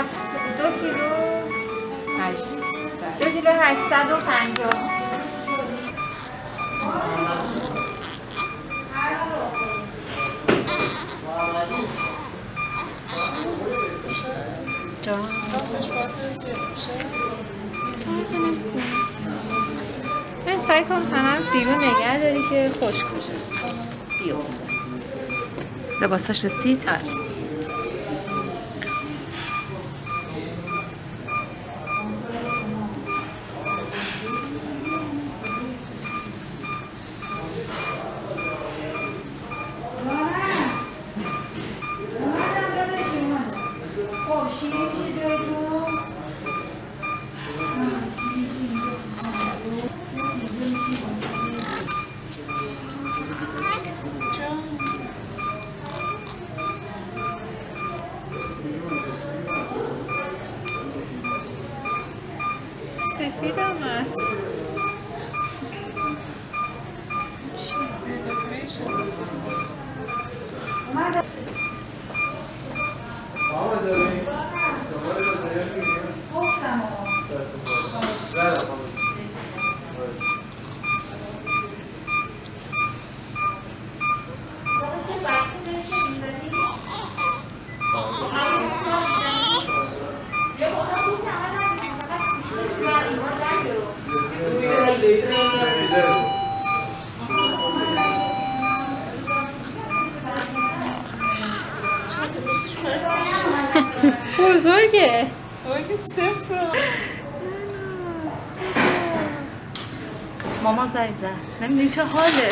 2 کیلو 850. من سعی کنم سنم بیرون نگه داری که خشک بشه بیافته لباساش سی تر بزرگه صفر ماما زنگ زد نمیدونی چه حاله